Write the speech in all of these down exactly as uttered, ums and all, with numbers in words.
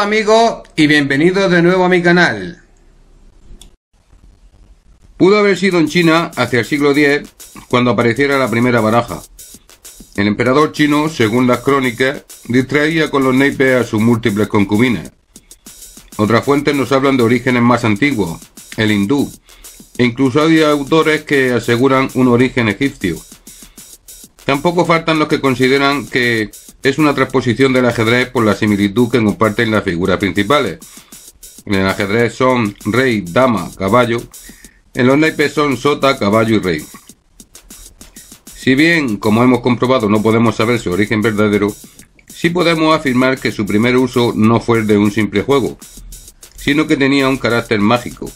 Hola amigos y bienvenidos de nuevo a mi canal. Pudo haber sido en China hacia el siglo diez cuando apareciera la primera baraja. El emperador chino, según las crónicas, distraía con los naipes a sus múltiples concubinas. Otras fuentes nos hablan de orígenes más antiguos, el hindú, e incluso hay autores que aseguran un origen egipcio. Tampoco faltan los que consideran que es una transposición del ajedrez por la similitud que comparten las figuras principales. En el ajedrez son rey, dama, caballo. En los naipes son sota, caballo y rey. Si bien, como hemos comprobado, no podemos saber su origen verdadero, sí podemos afirmar que su primer uso no fue el de un simple juego, sino que tenía un carácter mágico,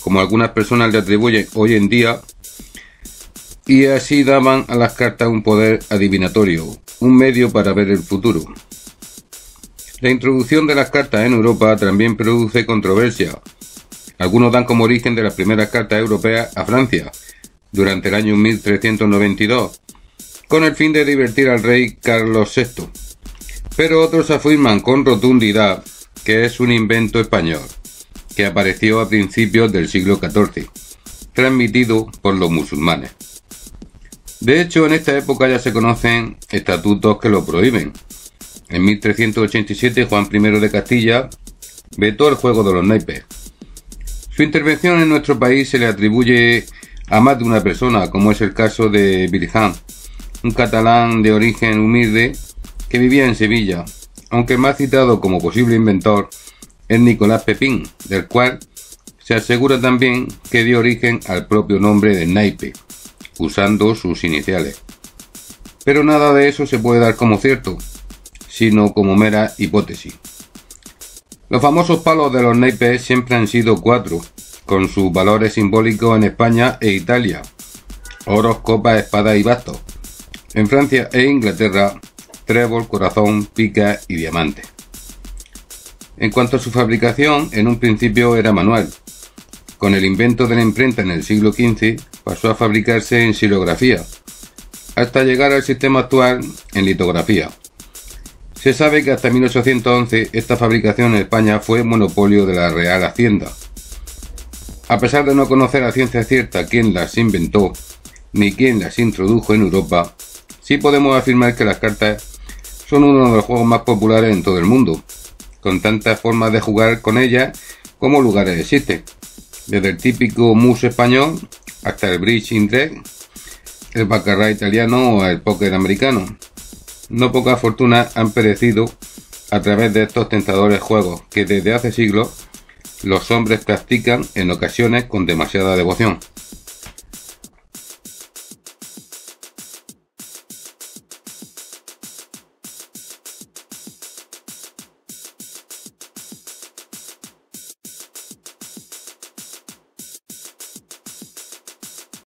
como algunas personas le atribuyen hoy en día, y así daban a las cartas un poder adivinatorio, un medio para ver el futuro. La introducción de las cartas en Europa también produce controversia. Algunos dan como origen de las primeras cartas europeas a Francia, durante el año mil trescientos noventa y dos, con el fin de divertir al rey Carlos sexto, pero otros afirman con rotundidad que es un invento español, que apareció a principios del siglo catorce, transmitido por los musulmanes. De hecho, en esta época ya se conocen estatutos que lo prohíben. En mil trescientos ochenta y siete, Juan primero de Castilla vetó el juego de los naipes. Su intervención en nuestro país se le atribuye a más de una persona, como es el caso de Billy Han, un catalán de origen humilde que vivía en Sevilla, aunque más citado como posible inventor es Nicolás Pepín, del cual se asegura también que dio origen al propio nombre del naipe, usando sus iniciales. Pero nada de eso se puede dar como cierto, sino como mera hipótesis. Los famosos palos de los naipes siempre han sido cuatro, con sus valores simbólicos en España e Italia: oros, copas, espadas y bastos. En Francia e Inglaterra, trébol, corazón, pica y diamante. En cuanto a su fabricación, en un principio era manual. Con el invento de la imprenta en el siglo quince, pasó a fabricarse en xilografía, hasta llegar al sistema actual en litografía. Se sabe que hasta mil ochocientos once esta fabricación en España fue monopolio de la Real Hacienda. A pesar de no conocer a ciencia cierta quién las inventó ni quién las introdujo en Europa, sí podemos afirmar que las cartas son uno de los juegos más populares en todo el mundo, con tantas formas de jugar con ellas como lugares existen, desde el típico mus español hasta el bridge inglés, el baccarat italiano o el póker americano. No pocas fortunas han perecido a través de estos tentadores juegos que desde hace siglos los hombres practican en ocasiones con demasiada devoción.